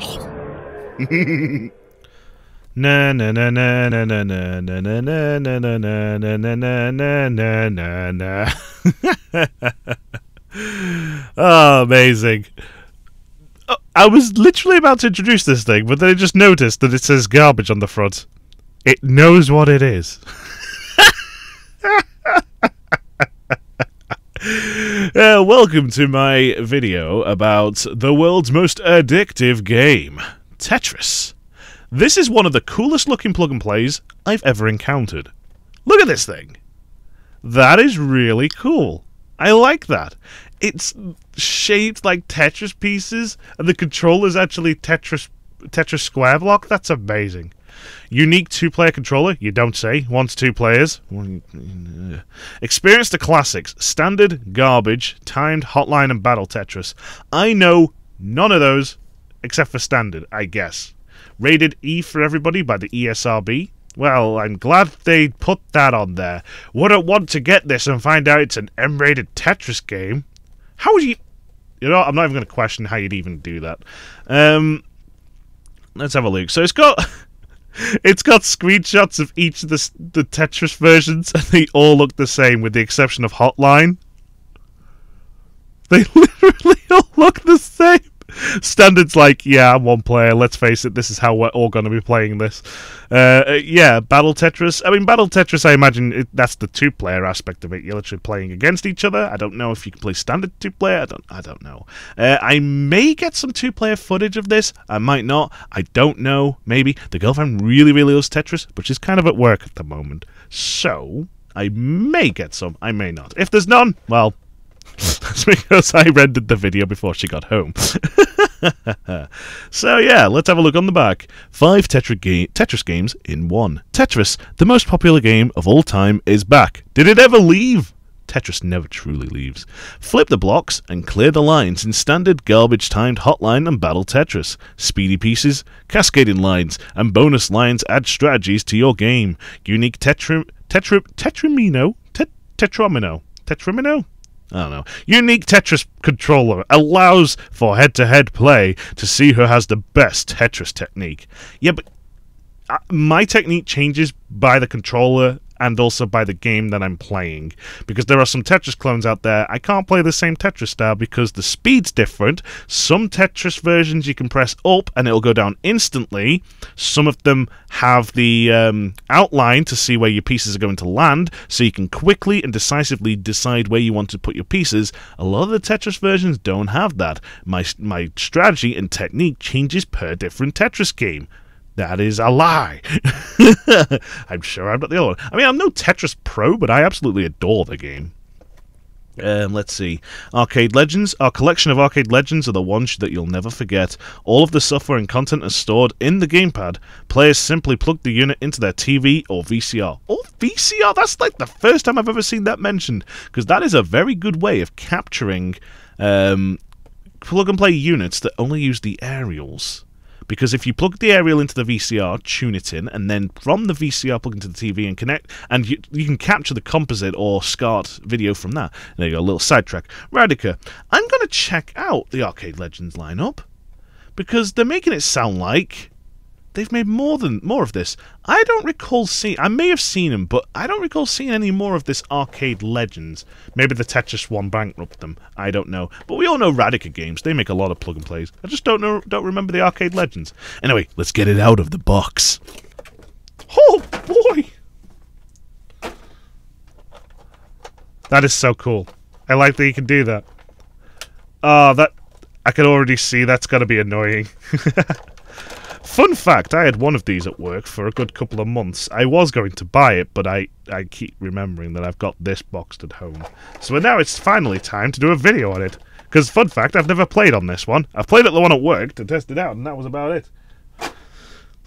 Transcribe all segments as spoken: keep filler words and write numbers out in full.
Na na na na na na na na na na na na na na na na na na. Oh, amazing. I was literally about to introduce this thing, but then I just noticed that it says garbage on the front. It knows what it is. Uh, welcome to my video about the world's most addictive game, Tetris. This is one of the coolest looking plug and plays I've ever encountered. Look at this thing. That is really cool. I like that. It's shaped like Tetris pieces, and the controller's actually Tetris Tetris square block. That's amazing. Unique two-player controller, you don't say. Wants two players. Experience the classics. Standard, garbage, timed, hotline, and battle Tetris. I know none of those except for standard, I guess. Rated E for everybody by the E S R B. Well, I'm glad they put that on there. Wouldn't want to get this and find out it's an M-rated Tetris game. How would you... You know, I'm not even going to question how you'd even do that. Um, let's have a look. So it's got... It's got screenshots of each of the, the Tetris versions, and they all look the same, with the exception of Hotline. They literally all look the same. Standard's like, yeah, I'm one player, let's face it, this is how we're all going to be playing this. Uh, yeah, Battle Tetris. I mean, Battle Tetris, I imagine it, that's the two-player aspect of it. You're literally playing against each other. I don't know if you can play standard two-player. I don't, I don't know. Uh, I may get some two-player footage of this. I might not. I don't know. Maybe. The girlfriend really, really loves Tetris, but she's kind of at work at the moment. So, I may get some. I may not. If there's none, well... That's because I rendered the video before she got home. So yeah, let's have a look on the back. Five Tetris, ga Tetris games in one. Tetris, the most popular game of all time, is back. Did it ever leave? Tetris never truly leaves. Flip the blocks and clear the lines in standard, garbage, timed, hotline and battle Tetris. Speedy pieces, cascading lines and bonus lines add strategies to your game. Unique tetri tetri Tetromino? Tet Tetromino? Tetromino? I don't know. Unique Tetris controller allows for head-to-head play to see who has the best Tetris technique. Yeah, but my technique changes by the controller and also by the game that I'm playing. Because there are some Tetris clones out there, I can't play the same Tetris style because the speed's different. Some Tetris versions you can press up and it'll go down instantly. Some of them have the um, outline to see where your pieces are going to land, so you can quickly and decisively decide where you want to put your pieces. A lot of the Tetris versions don't have that. My, my strategy and technique changes per different Tetris game. That is a lie. I'm sure I'm not the only one. I mean, I'm no Tetris pro, but I absolutely adore the game. Um, let's see. Arcade Legends. Our collection of arcade legends are the ones that you'll never forget. All of the software and content is stored in the gamepad. Players simply plug the unit into their T V or V C R. Oh, V C R? That's like the first time I've ever seen that mentioned, because that is a very good way of capturing um, plug-and-play units that only use the aerials. Because if you plug the aerial into the V C R, tune it in, and then from the V C R plug into the T V and connect, and you, you can capture the composite or SCART video from that. There you go, a little sidetrack. Radica, I'm going to check out the Arcade Legends lineup, because they're making it sound like they've made more than more of this. I don't recall seeing... I may have seen them, but I don't recall seeing any more of this Arcade Legends. Maybe the Tetris one bankrupted them. I don't know. But we all know Radica Games. They make a lot of plug-and-plays. I just don't know, don't remember the Arcade Legends. Anyway, let's get it out of the box. Oh, boy! That is so cool. I like that you can do that. Ah, uh, that... I can already see that's going to be annoying. Fun fact, I had one of these at work for a good couple of months. I was going to buy it, but I, I keep remembering that I've got this boxed at home. So now it's finally time to do a video on it. Because, fun fact, I've never played on this one. I've played at the one at work to test it out, and that was about it.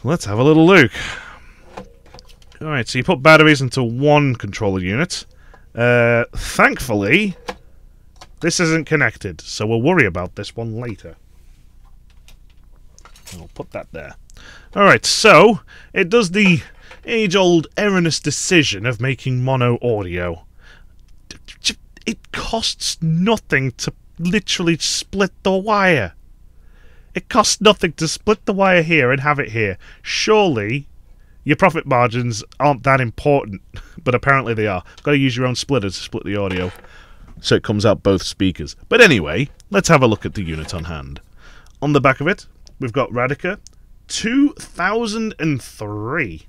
Let's have a little look. Alright, so you put batteries into one controller unit. Uh, thankfully, this isn't connected, so we'll worry about this one later. I'll put that there. Alright, so it does the age-old erroneous decision of making mono audio. It costs nothing to literally split the wire. It costs nothing to split the wire here and have it here. Surely your profit margins aren't that important, but apparently they are. Got to use your own splitter to split the audio so it comes out both speakers. But anyway, let's have a look at the unit on hand. On the back of it, we've got Radica two thousand three.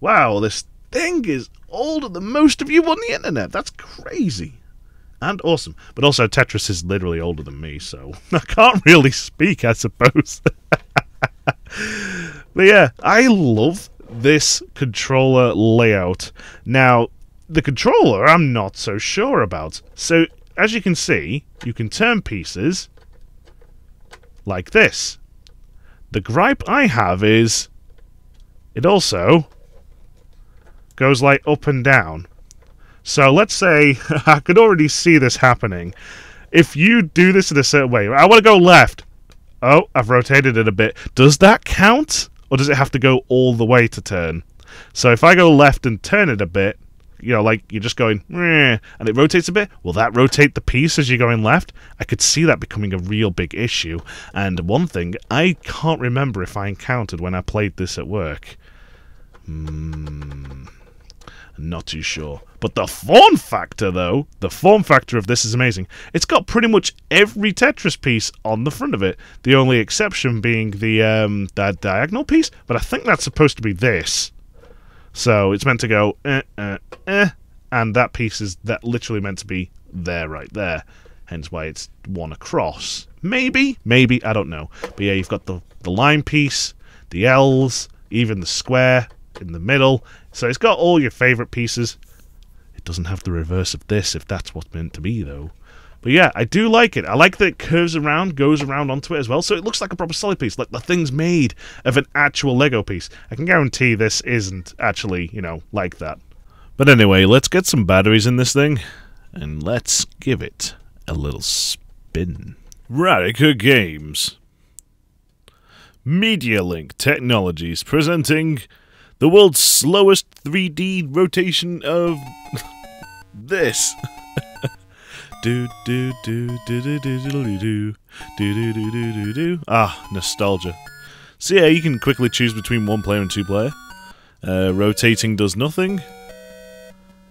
Wow, this thing is older than most of you on the internet. That's crazy. And awesome. But also, Tetris is literally older than me, so I can't really speak, I suppose. But yeah, I love this controller layout. Now, the controller I'm not so sure about. So, as you can see, you can turn pieces like this. The gripe I have is it also goes like up and down. So let's say, I could already see this happening. If you do this in a certain way, I want to go left. Oh, I've rotated it a bit. Does that count? Or does it have to go all the way to turn? So if I go left and turn it a bit, you know, like you're just going, and it rotates a bit, will that rotate the piece as you're going left? I could see that becoming a real big issue. And one thing I can't remember if I encountered when I played this at work. Hmm... Not too sure. But the form factor, though, the form factor of this is amazing. It's got pretty much every Tetris piece on the front of it. The only exception being the, um, that diagonal piece, but I think that's supposed to be this. So it's meant to go, eh, eh, eh, and that piece is that literally meant to be there, right there. Hence why it's one across. Maybe? Maybe, I don't know. But yeah, you've got the, the line piece, the L's, even the square in the middle. So it's got all your favourite pieces. It doesn't have the reverse of this, if that's what's meant to be, though. But yeah, I do like it. I like that it curves around, goes around onto it as well, so it looks like a proper solid piece, like the thing's made of an actual Lego piece. I can guarantee this isn't actually, you know, like that. But anyway, let's get some batteries in this thing, and let's give it a little spin. Radica Games. MediaLink Technologies presenting the world's slowest three D rotation of this. Do do do do do do do do do do do. Ah, nostalgia. So yeah, you can quickly choose between one player and two player. Uh, rotating does nothing.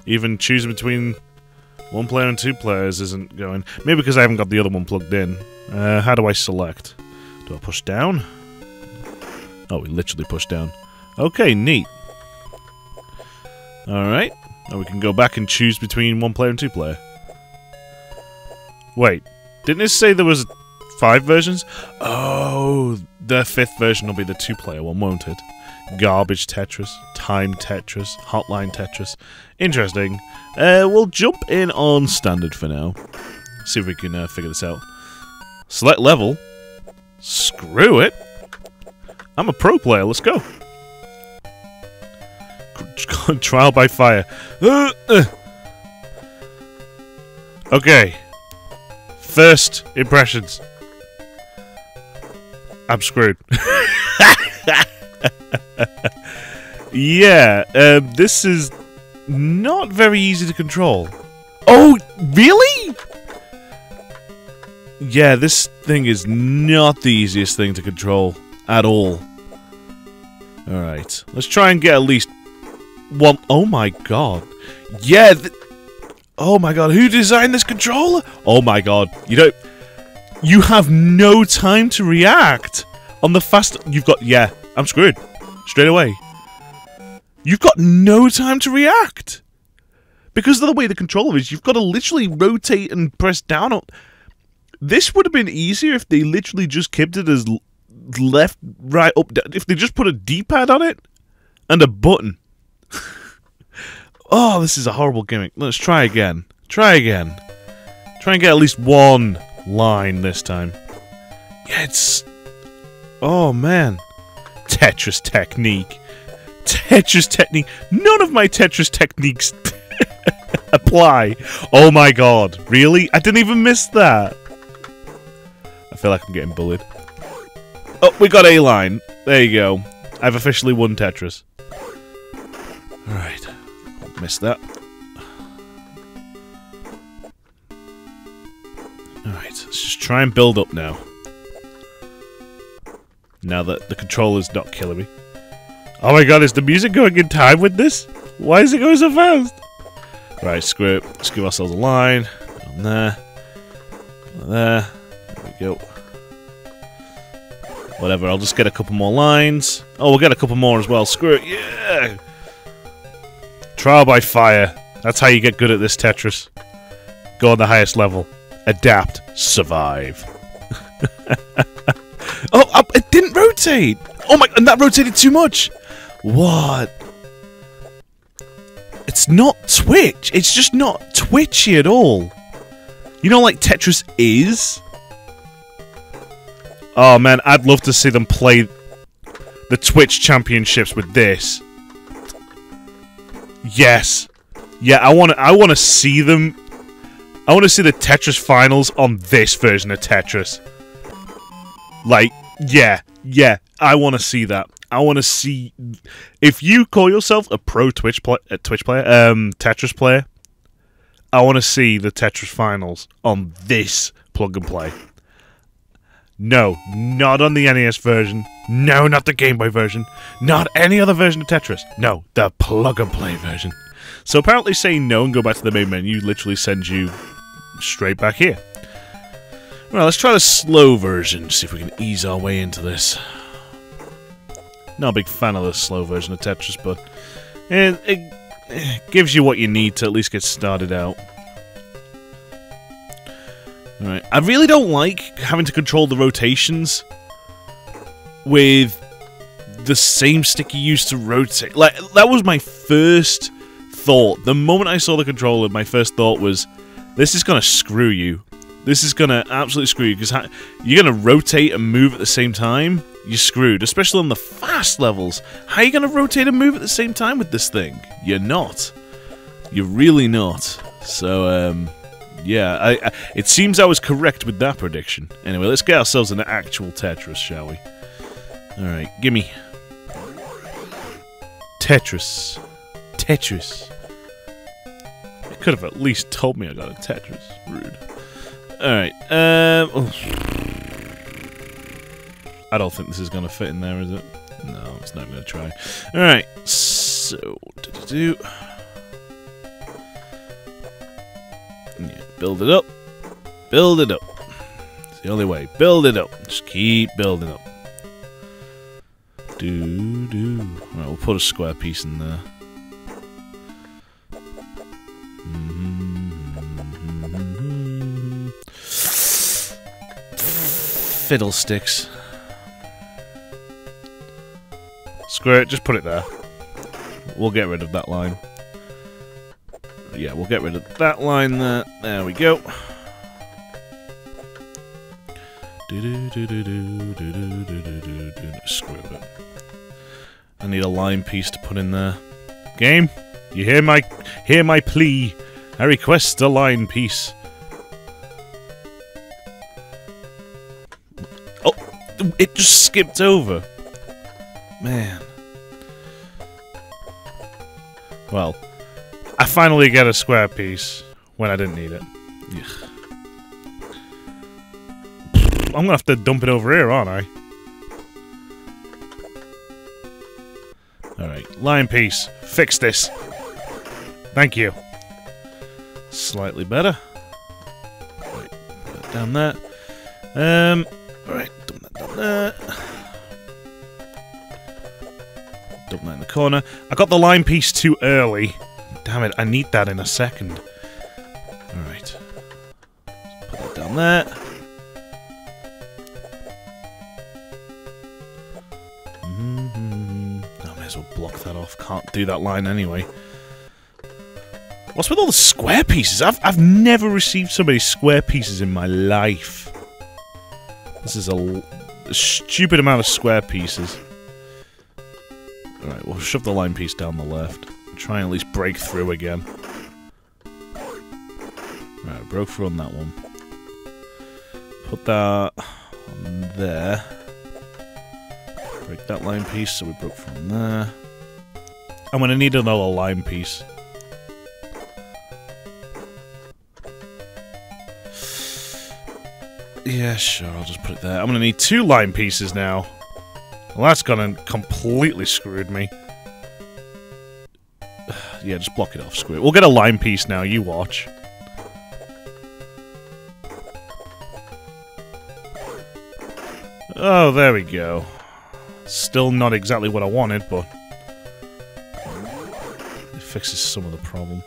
Even choosing between one player and two players isn't going. Maybe because I haven't got the other one plugged in. Uh, how do I select? Do I push down? Oh, we literally push down. Okay, neat. Alright. Now we can go back and choose between one player and two player. Wait. Didn't it say there was five versions? Oh, the fifth version will be the two-player one, won't it? Garbage Tetris, Time Tetris, Hotline Tetris. Interesting. Uh, we'll jump in on Standard for now. See if we can uh, figure this out. Select level. Screw it. I'm a pro player, let's go. Trial by fire. Uh, uh. Okay. First impressions. I'm screwed. Yeah, um, this is not very easy to control. Oh, really? Yeah, this thing is not the easiest thing to control at all. Alright, let's try and get at least one. Oh my god. Yeah. Th oh my god. Who designed this controller? Oh my god. You don't. You have no time to react on the fast. You've got. Yeah. I'm screwed. Straight away. You've got no time to react. Because of the way the controller is, you've got to literally rotate and press down on. This would have been easier if they literally just kept it as left, right, up, down. If they just put a D-pad on it and a button. Oh, this is a horrible gimmick. Let's try again. Try again. Try and get at least one line this time. Yeah, it's... Oh, man. Tetris technique. Tetris technique. None of my Tetris techniques apply. Oh, my God. Really? I didn't even miss that. I feel like I'm getting bullied. Oh, we got a line. There you go. I've officially won Tetris. Alright. Missed that. Alright, let's just try and build up now. now that the controller's not killing me. Oh my god, is the music going in time with this? Why is it going so fast? Right, screw it. Let's give ourselves a line. On there. On there. There we go. Whatever, I'll just get a couple more lines. Oh, we'll get a couple more as well. Screw it. Yeah! Trial by fire. That's how you get good at this Tetris. Go on the highest level. Adapt. Survive. Oh, I, it didn't rotate! Oh my, and that rotated too much! What? It's not twitch. It's just not twitchy at all. You know, like Tetris is? Oh man, I'd love to see them play the Twitch Championships with this. Yes. Yeah, I want to I want to see them. I want to see the Tetris finals on this version of Tetris. Like, yeah. Yeah, I want to see that. I want to see if you call yourself a pro Twitch play, uh, Twitch player, um, Tetris player. I want to see the Tetris finals on this plug and play. No, not on the N E S version. No, not the Game Boy version. Not any other version of Tetris. No, the plug and play version. So apparently, saying no and go back to the main menu literally sends you straight back here. Well, let's try the slow version, see if we can ease our way into this. Not a big fan of the slow version of Tetris, but it, it, it gives you what you need to at least get started out. Alright, I really don't like having to control the rotations with the same stick you used to rotate. Like, that was my first thought. The moment I saw the controller, my first thought was, this is gonna screw you. This is going to absolutely screw you, because you're going to rotate and move at the same time. You're screwed, especially on the fast levels. How are you going to rotate and move at the same time with this thing? You're not. You're really not. So, um, yeah, I, I, it seems I was correct with that prediction. Anyway, let's get ourselves an actual Tetris, shall we? Alright, gimme. Tetris. Tetris. It could have at least told me I got a Tetris. Rude. Alright, um... Oh. I don't think this is going to fit in there, is it? No, it's not going to try. Alright, so... Do-do-do. Yeah, build it up. Build it up. It's the only way. Build it up. Just keep building up. Do-do. Alright, we'll put a square piece in there. Fiddlesticks. Screw it, just put it there. We'll get rid of that line. Yeah, we'll get rid of that line there. There we go. Screw it. I need a line piece to put in there. Game, you hear my hear my plea. I request a line piece. It just skipped over. Man. Well, I finally get a square piece when I didn't need it. Ugh. I'm going to have to dump it over here, aren't I? Alright, line piece. Fix this. Thank you. Slightly better. Right, put it down there. Um, alright. Uh, dump that in the corner. I got the line piece too early. Damn it, I need that in a second. Alright. Put that down there. Mm-hmm. I may as well block that off. Can't do that line anyway. What's with all the square pieces? I've, I've never received so many square pieces in my life. This is a... A stupid amount of square pieces. Alright, we'll shove the line piece down the left. Try and at least break through again. Alright, broke through on that one. Put that on there. Break that line piece, so we broke from there. I'm gonna need another line piece. Yeah, sure, I'll just put it there. I'm going to need two line pieces now. Well, that's gone and completely screwed me. Yeah, just block it off, screw it. We'll get a line piece now, you watch. Oh, there we go. Still not exactly what I wanted, but... it fixes some of the problem.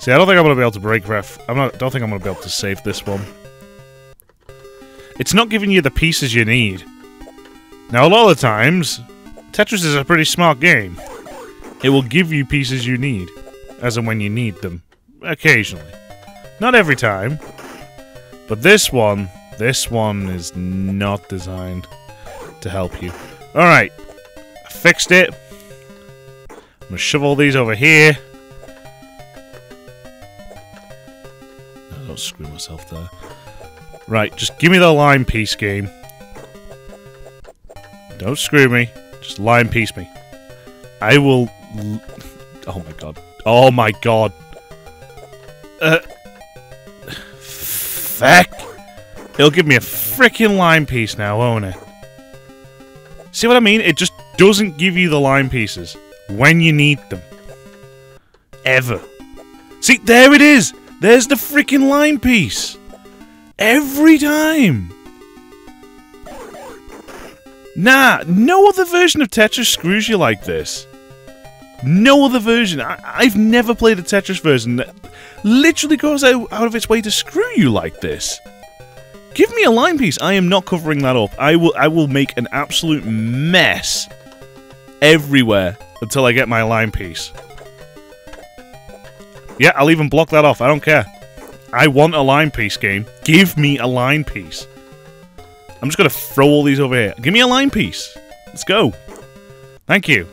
See, I don't think I'm going to be able to break ref... I don't think I'm going to be able to save this one. It's not giving you the pieces you need. Now, a lot of the times, Tetris is a pretty smart game. It will give you pieces you need, as and when you need them. Occasionally. Not every time. But this one, this one is not designed to help you. Alright. I fixed it. I'm gonna shove all these over here. I don't screw myself there. Right, just give me the line piece, game. Don't screw me. Just line piece me. I will... oh my god. Oh my god. Uh, feck. It'll give me a frickin' line piece now, won't it? See what I mean? It just doesn't give you the line pieces when you need them. Ever. See, there it is! There's the frickin' line piece! Every time! Nah, no other version of Tetris screws you like this. No other version. I I've never played a Tetris version that literally goes out, out of its way to screw you like this. Give me a line piece. I am not covering that up. I will I will make an absolute mess everywhere until I get my line piece. Yeah, I'll even block that off. I don't care. I want a line piece, game. Give me a line piece. I'm just going to throw all these over here. Give me a line piece. Let's go. Thank you.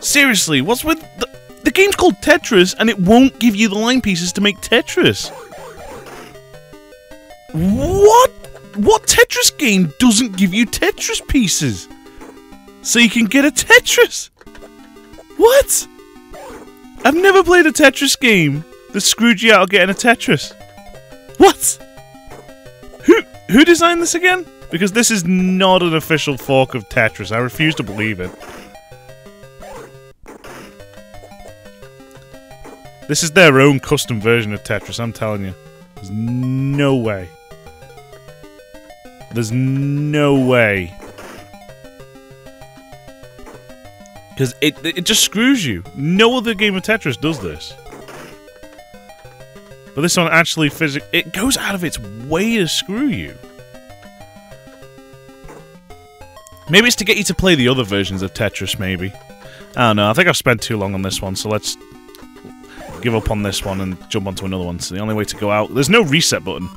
Seriously, what's with... The, the game's called Tetris, and it won't give you the line pieces to make Tetris. What? What Tetris game doesn't give you Tetris pieces? So you can get a Tetris? What? I've never played a Tetris game that screwed you out of getting a Tetris. What? Who, who designed this again? Because this is not an official fork of Tetris. I refuse to believe it. This is their own custom version of Tetris, I'm telling you. There's no way. There's no way. Because it, it just screws you. No other game of Tetris does this. But this one actually physically... it goes out of its way to screw you. Maybe it's to get you to play the other versions of Tetris, maybe. I don't know, I think I've spent too long on this one, so let's... give up on this one and jump onto another one. So the only way to go out... there's no reset button.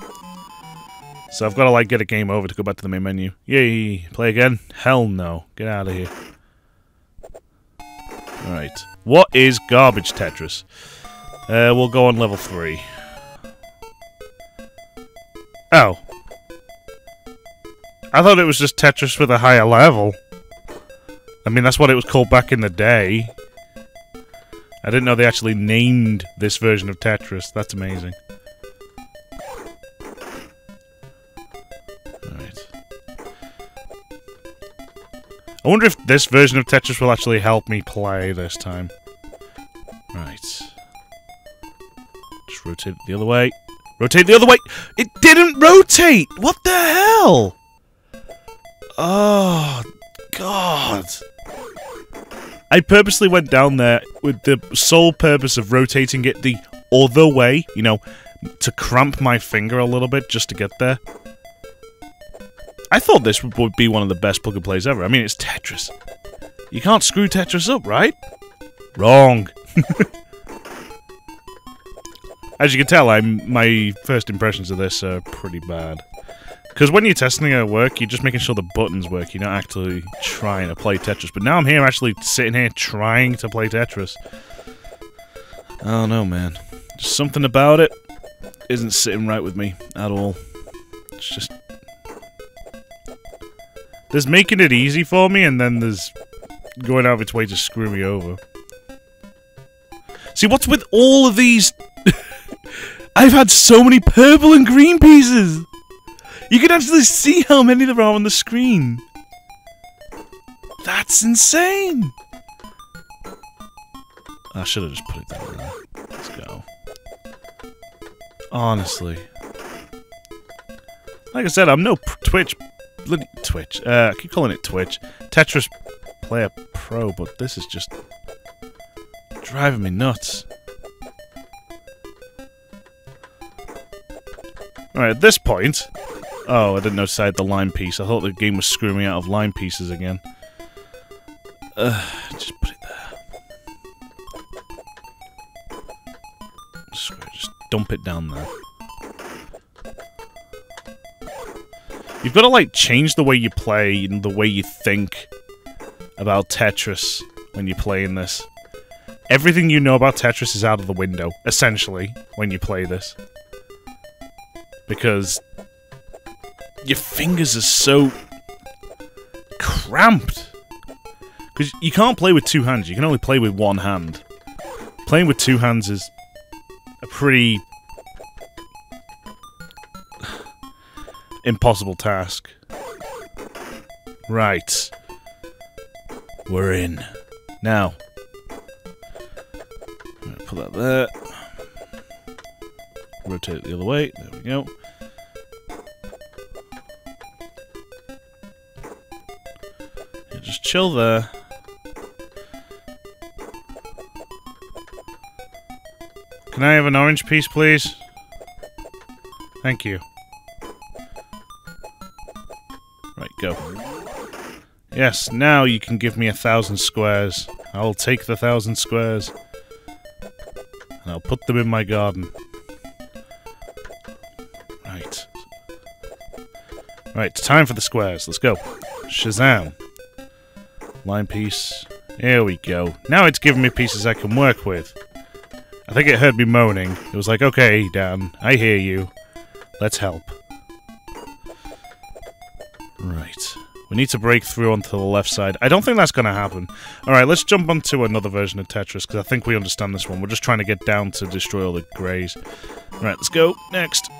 So I've got to, like, get a game over to go back to the main menu. Yay! Play again? Hell no. Get out of here. Alright. What is garbage Tetris? Uh, we'll go on level three. Oh. I thought it was just Tetris with a higher level. I mean, that's what it was called back in the day. I didn't know they actually named this version of Tetris. That's amazing. Alright. I wonder if this version of Tetris will actually help me play this time. Right. Just rotate it the other way. Rotate the other way! It didn't rotate! What the hell? Oh, God. I purposely went down there with the sole purpose of rotating it the other way, you know, to cramp my finger a little bit just to get there. I thought this would be one of the best plug-and-plays ever. I mean, it's Tetris. You can't screw Tetris up, right? Wrong. As you can tell, I'm, my first impressions of this are pretty bad. Because when you're testing at work, you're just making sure the buttons work. You're not actually trying to play Tetris. But now I'm here, actually sitting here trying to play Tetris. I don't know, man. Just something about it isn't sitting right with me at all. It's just... there's making it easy for me, and then there's going out of its way to screw me over. See, what's with all of these... I've had so many purple and green pieces! You can actually see how many there are on the screen. That's insane! I should have just put it down there. Let's go. Honestly. Like I said, I'm no Twitch... Twitch. Uh, I keep calling it Twitch. Tetris Player Pro, but this is just... driving me nuts. Alright, at this point... Oh, I didn't notice I had the line piece. I thought the game was screwing me out of line pieces again. Uh, just put it there. Just dump it down there. You've got to, like, change the way you play and the way you think about Tetris when you're playing this. Everything you know about Tetris is out of the window, essentially, when you play this. Because... your fingers are so cramped. Because you can't play with two hands, you can only play with one hand. Playing with two hands is a pretty impossible task. Right. We're in. Now. I'm gonna put that there. Rotate it the other way. There we go. Just chill there. Can I have an orange piece, please? Thank you. Right, go. Yes, now you can give me a thousand squares. I'll take the thousand squares. And I'll put them in my garden. Right. Right, time for the squares. Let's go. Shazam. Line piece. Here we go. Now it's giving me pieces I can work with. I think it heard me moaning. It was like, okay, Dan, I hear you. Let's help. Right. We need to break through onto the left side. I don't think that's going to happen. Alright, let's jump onto another version of Tetris, because I think we understand this one. We're just trying to get down to destroy all the greys. Right, let's go. Next.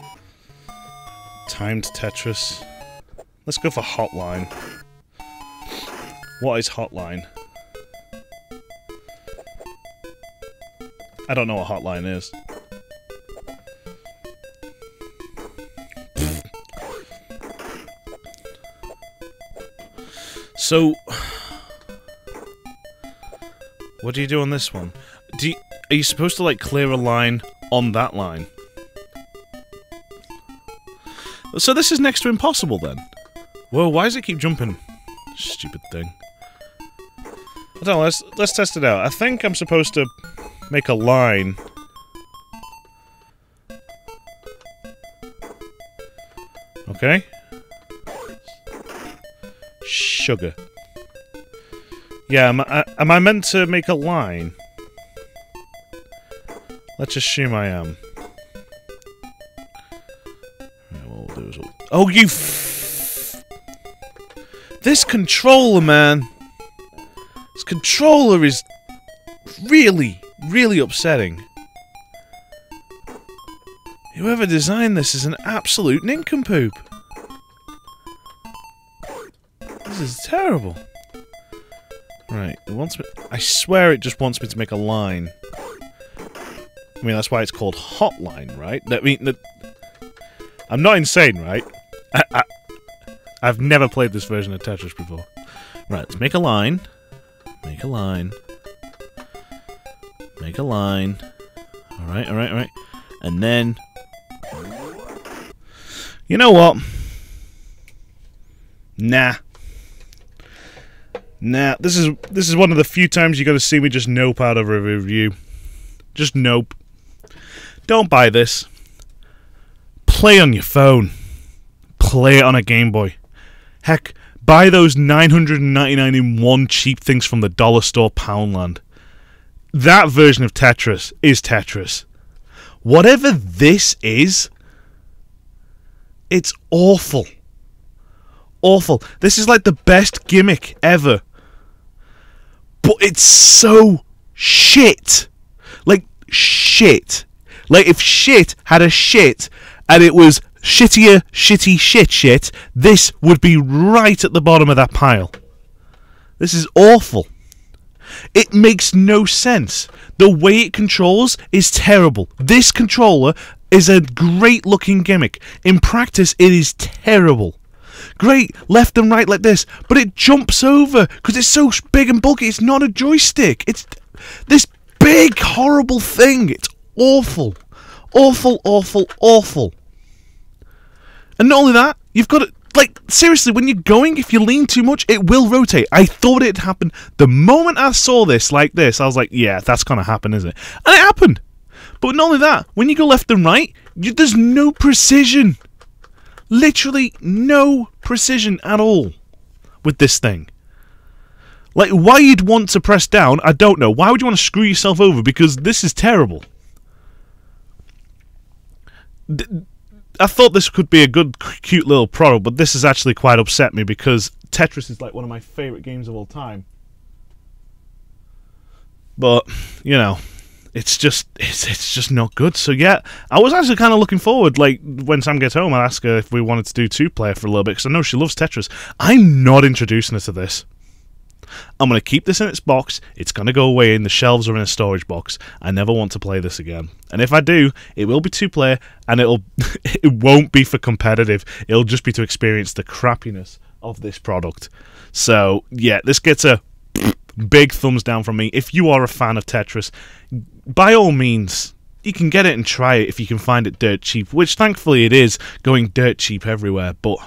Timed Tetris. Let's go for Hotline. What is Hotline? I don't know what Hotline is. So... what do you do on this one? Do you, are you supposed to, like, clear a line on that line? So this is next to impossible, then? Whoa, why does it keep jumping? Stupid thing. I don't know, let's, let's test it out. I think I'm supposed to make a line. Okay. Sugar. Yeah, am I, am I meant to make a line? Let's assume I am. Yeah, what we'll do is we'll... Oh, you f- This controller, man! This controller is really, really upsetting. Whoever designed this is an absolute nincompoop. This is terrible. Right, it wants me- I swear it just wants me to make a line. I mean, that's why it's called Hotline, right? I mean, that, I'm not insane, right? I, I, I've never played this version of Tetris before. Right, let's make a line. Make a line. Make a line. Alright, alright, alright. And then... you know what? Nah. Nah, this is this is one of the few times you're going to see me just nope out of a review. Just nope. Don't buy this. Play on your phone. Play it on a Game Boy. Heck, buy those nine hundred ninety-nine in one cheap things from the dollar store Poundland. That version of Tetris is Tetris. Whatever this is, it's awful. Awful. This is like the best gimmick ever. But it's so shit. Like, shit. Like, if shit had a shit, and it was shittier, shitty shit shit, this would be right at the bottom of that pile. This is awful. It makes no sense. The way it controls is terrible. This controller is a great looking gimmick. In practice, it is terrible. Great, left and right like this, but it jumps over because it's so big and bulky. It's not a joystick. It's this big, horrible thing. It's awful. Awful, awful, awful. And not only that, you've got to, like, seriously, when you're going, if you lean too much, it will rotate. I thought it happened. The moment I saw this like this, I was like, yeah, that's going to happen, isn't it? And it happened. But not only that, when you go left and right, you, there's no precision. Literally no precision at all with this thing. Like, why you'd want to press down, I don't know. Why would you want to screw yourself over? Because this is terrible. D I thought this could be a good, cute little product, but this has actually quite upset me because Tetris is like one of my favourite games of all time. But, you know, it's just it's, it's just not good. So yeah, I was actually kind of looking forward, like, when Sam gets home, I'll ask her if we wanted to do two-player for a little bit, because I know she loves Tetris. I'm not introducing her to this. I'm going to keep this in its box. It's going to go away in the shelves or in a storage box. I never want to play this again. And if I do, it will be two-player, and it'll it won't be for competitive. It'll just be to experience the crappiness of this product. So yeah, this gets a big thumbs down from me. If you are a fan of Tetris, by all means, you can get it and try it if you can find it dirt cheap, which thankfully it is going dirt cheap everywhere, but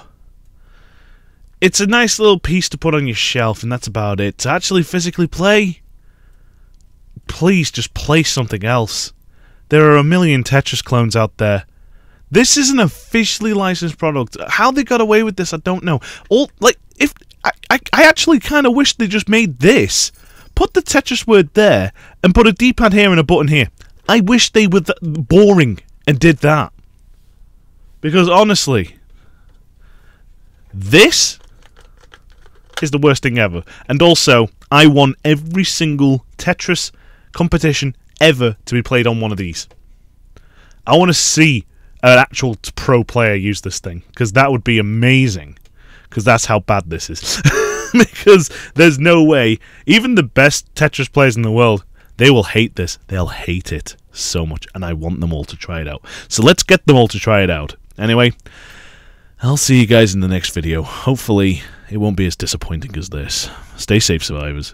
it's a nice little piece to put on your shelf, and that's about it. To actually physically play, please just play something else. There are a million Tetris clones out there. This is an officially licensed product. How they got away with this, I don't know. All, like, if I, I, I actually kind of wish they just made this. Put the Tetris word there, and put a D-pad here and a button here. I wish they were th boring and did that. Because, honestly, this is the worst thing ever. And also, I want every single Tetris competition ever to be played on one of these. I want to see an actual pro player use this thing, because that would be amazing, because that's how bad this is. Because there's no way, even the best Tetris players in the world, they will hate this. They'll hate it so much, and I want them all to try it out. So let's get them all to try it out. Anyway, I'll see you guys in the next video. Hopefully, it won't be as disappointing as this. Stay safe, survivors.